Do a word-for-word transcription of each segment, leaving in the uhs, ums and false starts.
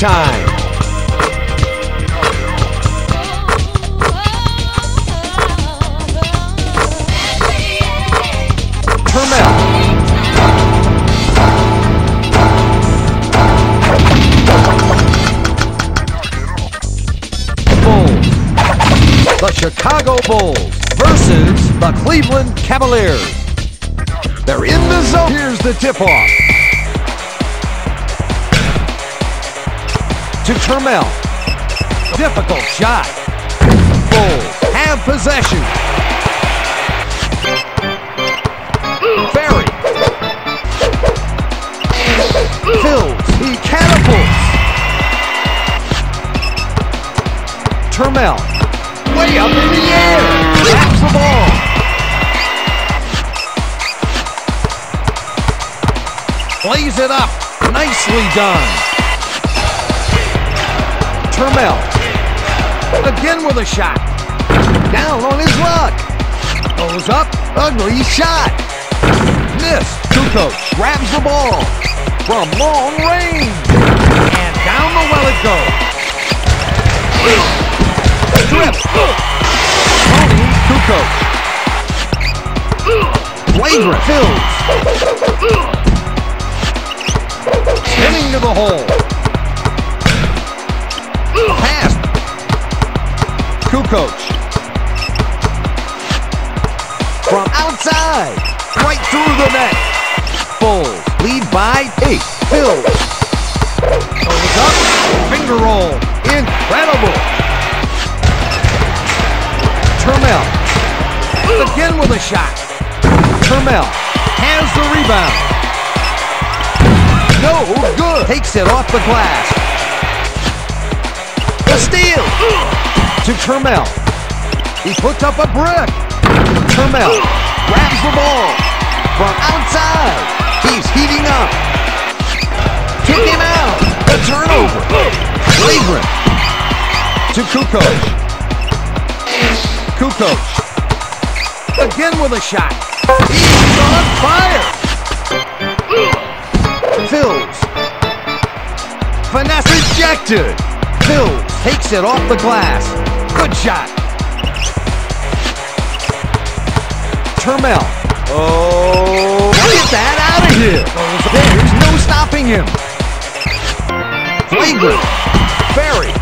time. The Chicago Bulls versus the Cleveland Cavaliers. They're in the zone. Here's the tip-off. To Termel. Difficult shot. Bulls have possession. Ferry. Fills. He catapults. Termel. Way up in the air! Taps the ball! Plays it up! Nicely done! Termel. Again with a shot. Down on his luck. Goes up. Ugly shot. Missed. Kukoc grabs the ball. From long range. And down the well it goes. Strip. Tony Kukoc. Flagrant. Fills. Spinning to the hole. Pass. Kukoc. From outside. Right through the net. Bulls lead by eight. Fills. Goes up. Finger roll. Incredible. Termel, again with a shot. Termel has the rebound. No good. Takes it off the glass. The steal to Termel. He puts up a brick. Termel grabs the ball from outside. He's heating up. Kick him out. The turnover. Flagrant to Kukoc. Kukoc, again with a shot. He's on fire. Fills. Finesse rejected. Fills takes it off the glass. Good shot. Termel. Oh, get that out of here. There's no stopping him. Flagrant. Ferry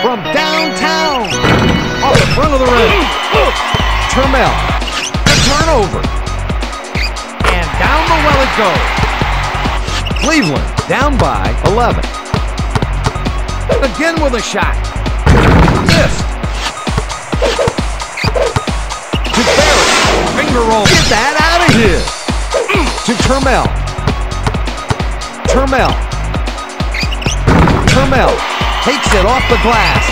from downtown. Off the front of the rim. Termel. The turnover. And down the well it goes. Cleveland down by eleven. Again with a shot. Missed. To Barry. Finger roll. Get that out of here. To Termel. Termel. Termel takes it off the glass.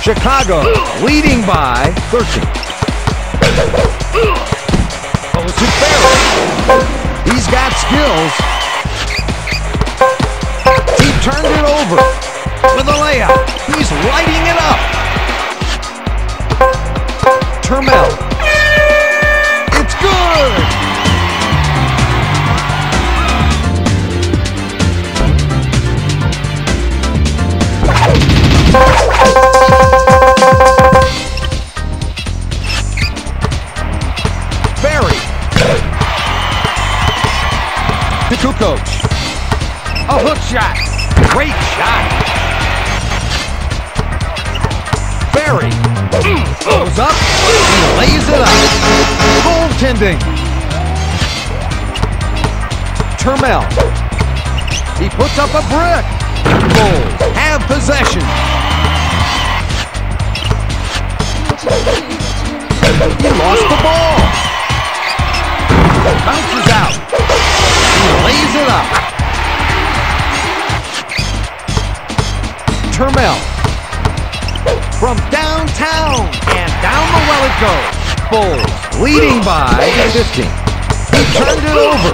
Chicago leading by thirteen. Oh, to Ferry. He's got skills. He turned it over with a layup. He's lighting it up. Termel. It's good. Kukoc, a hook shot, great shot. Ferry goes up and lays it up. Goaltending. Termel, he puts up a brick. Bulls have possession. He lost the ball. Bounces out. Lays it up. Termel. From downtown. And down the well it goes. Bulls leading by fifteen. He turned it over.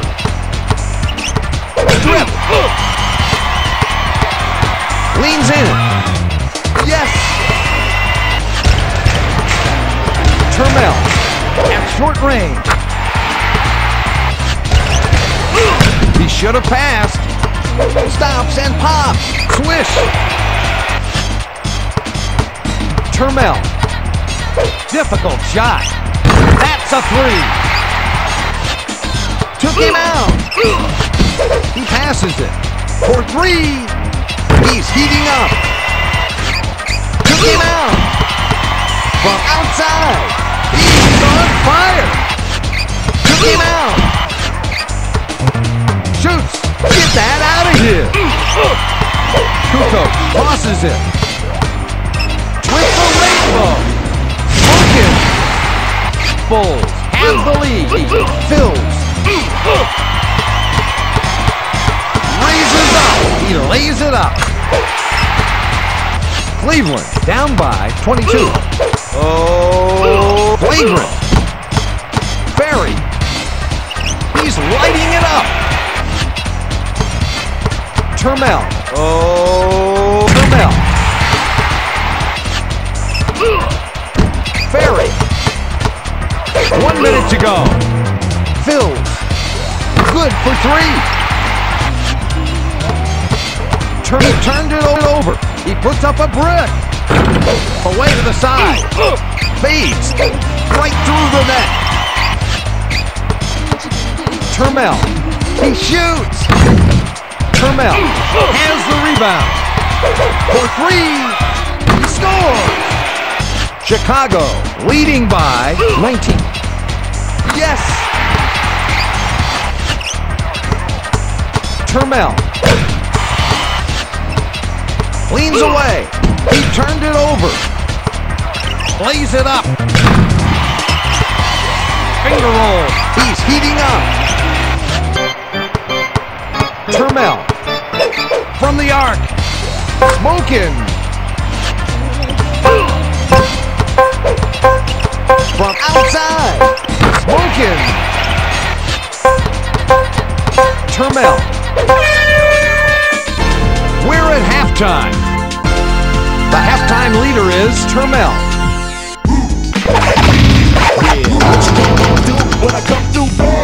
Strip. Leans in. Yes. Termel. At short range. He should have passed. Stops and pops. Swish. Termel. Difficult shot. That's a three. Took him out. He passes it. For three. He's heating up. Took him out. From outside. He's on fire. Took him out. Shoots. Get that out of here. Kukoc tosses it. With the rainbow. Wilkins. Bulls have the lead. Fills. Raises up. He lays it up. Cleveland down by twenty-two. Oh, flagrant. Ferry. He's lighting it up. Termel. Oh, Termel. Ferry. One minute to go. Fills. Good for three. Turn, turned it over. He puts up a brick. Away to the side. Fades. Right through the net. Termel. He shoots. Termel has the rebound. For three, he scores! Chicago leading by nineteen. Yes! Termel. Leans away. He turned it over. Plays it up. Finger roll. He's heating up. Termel. From the arc, smoking. From outside, smoking. Termel. We're at halftime. The halftime leader is Termel. Yeah, what I come through bad.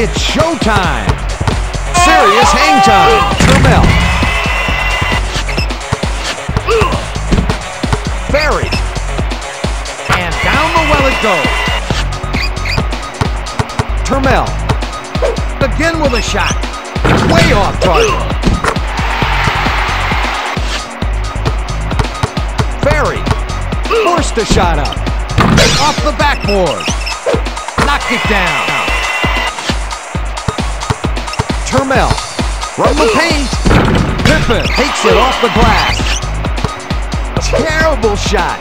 It's showtime. Serious hang time. Termel. Ferry. And down the well it goes. Termel. Again with a shot. Way off target. Ferry. Forced the shot up. Off the backboard. Knocked it down. Termel, from the paint, Pippen takes it off the glass. Terrible shot,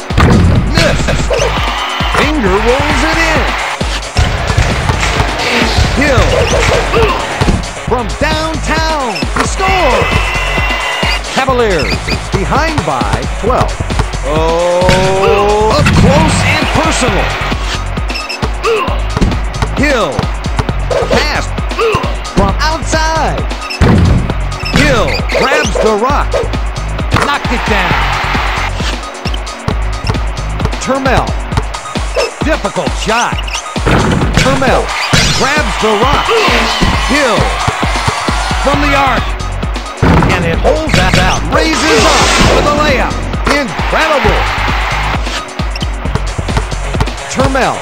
missed. Finger rolls it in. Hill, from downtown, he scores. Cavaliers, behind by twelve. Oh, up close and personal. Hill, pass. From outside, Hill grabs the rock, knocked it down. Termel, difficult shot. Termel grabs the rock, Hill from the arc, and it holds that out. Raises up with a layup, incredible. Termel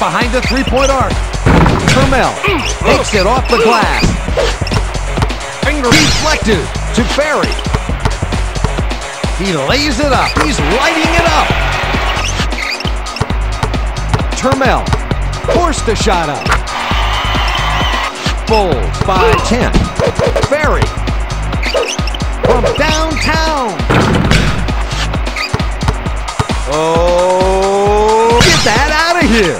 behind the three-point arc. Termel takes it off the glass. Finger deflected to Ferry. He lays it up. He's lighting it up. Termel forced the shot up. Bulls by ten. Ferry from downtown. Oh, get that out of here.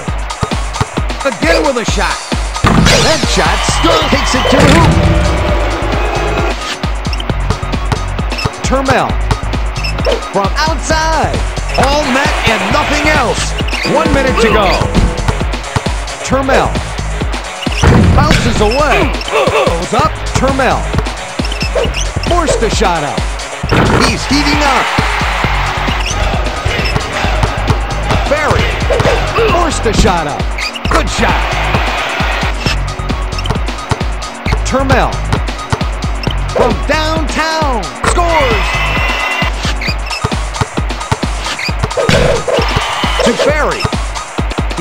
Again with a shot. That shot still takes it to the hoop. Termel from outside. All net and nothing else. One minute to go. Termel bounces away. Goes up. Termel forced the shot out. He's heating up. Ferry. forced a shot up. Good shot. Termel from downtown scores. To Ferry.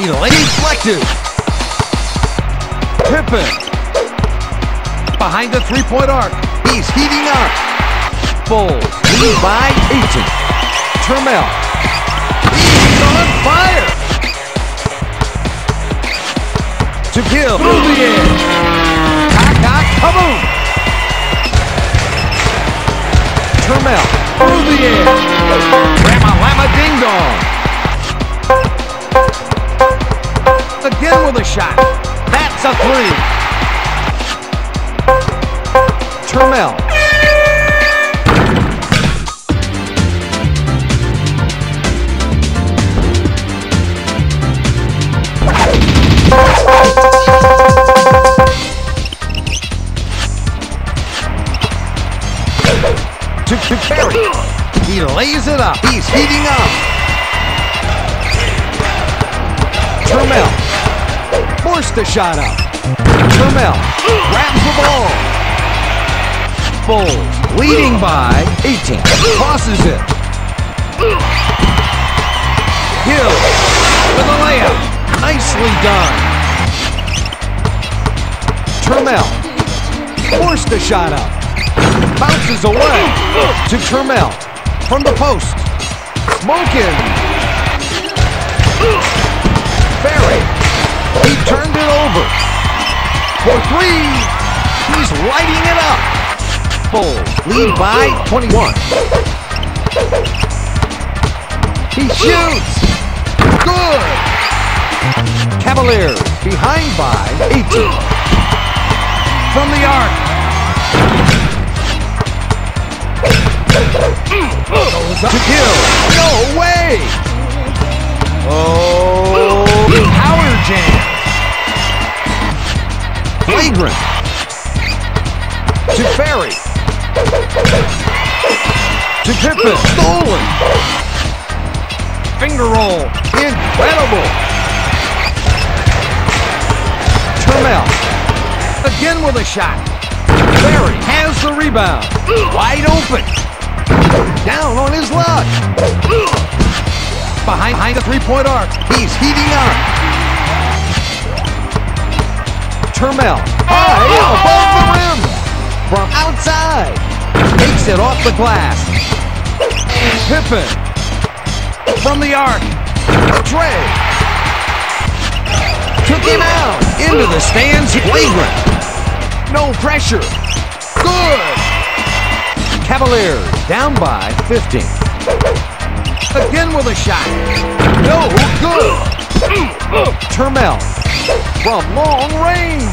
He lays deflected. Pippen behind the three-point arc. He's heating up. Bulls lead by eighteen. Termel. On fire! To kill through the air. Kukoc, kaboom! Termel through the air. Rama Lama Ding Dong. Again with a shot. That's a three. Termel. To Ferry, he lays it up. He's heating up. Termel forced the shot up. Termel grabs the ball. Bulls leading by eighteen. Tosses it. Hill with a layup. Nicely done. Termel forced the shot up. Bounces away to Termel from the post. Smoking. Ferry. He turned it over. For three. He's lighting it up. Bulls lead by twenty-one. He shoots. Good. Cavaliers behind by eighteen. From the arc. To kill. No way! Oh, power jam. Flagrant. To Ferry. To Pippen. Stolen. Finger roll. Incredible. Termel. Again with a shot. Ferry has the rebound. Wide open. Down on his luck. Behind, behind the three-point arc. He's heating up. Termel. High above the rim. From outside. Takes it off the glass. Pippen. From the arc. Trey. Took him out. Into the stands. Flagrant. No pressure. Good. Cavaliers down by fifteen. Again with a shot. No good. Termel from long range.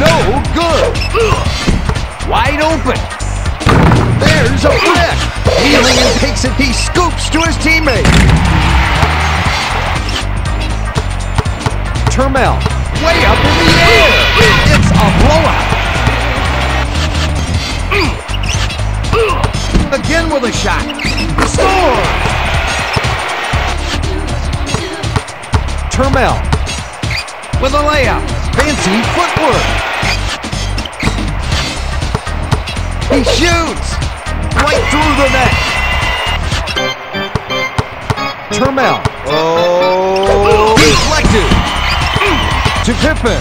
No good. Wide open. There's a flick. Healing and takes it. He scoops to his teammate. Termel way up in the air. It's a blowout. Again with a shot. Score! Termel with a layup. Fancy footwork. He shoots right through the net. Termel. Oh! Deflected. To Pippen.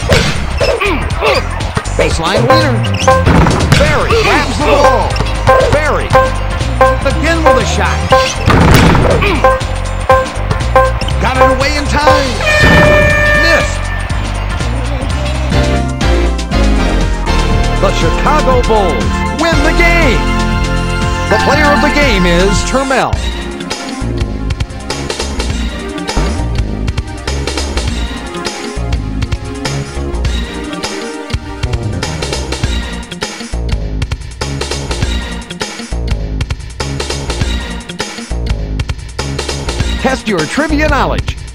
Baseline winner. Ferry grabs the ball. Ferry. Again with a shot. Got it away in time. Missed. The Chicago Bulls win the game. The player of the game is Termel. Test your trivia knowledge.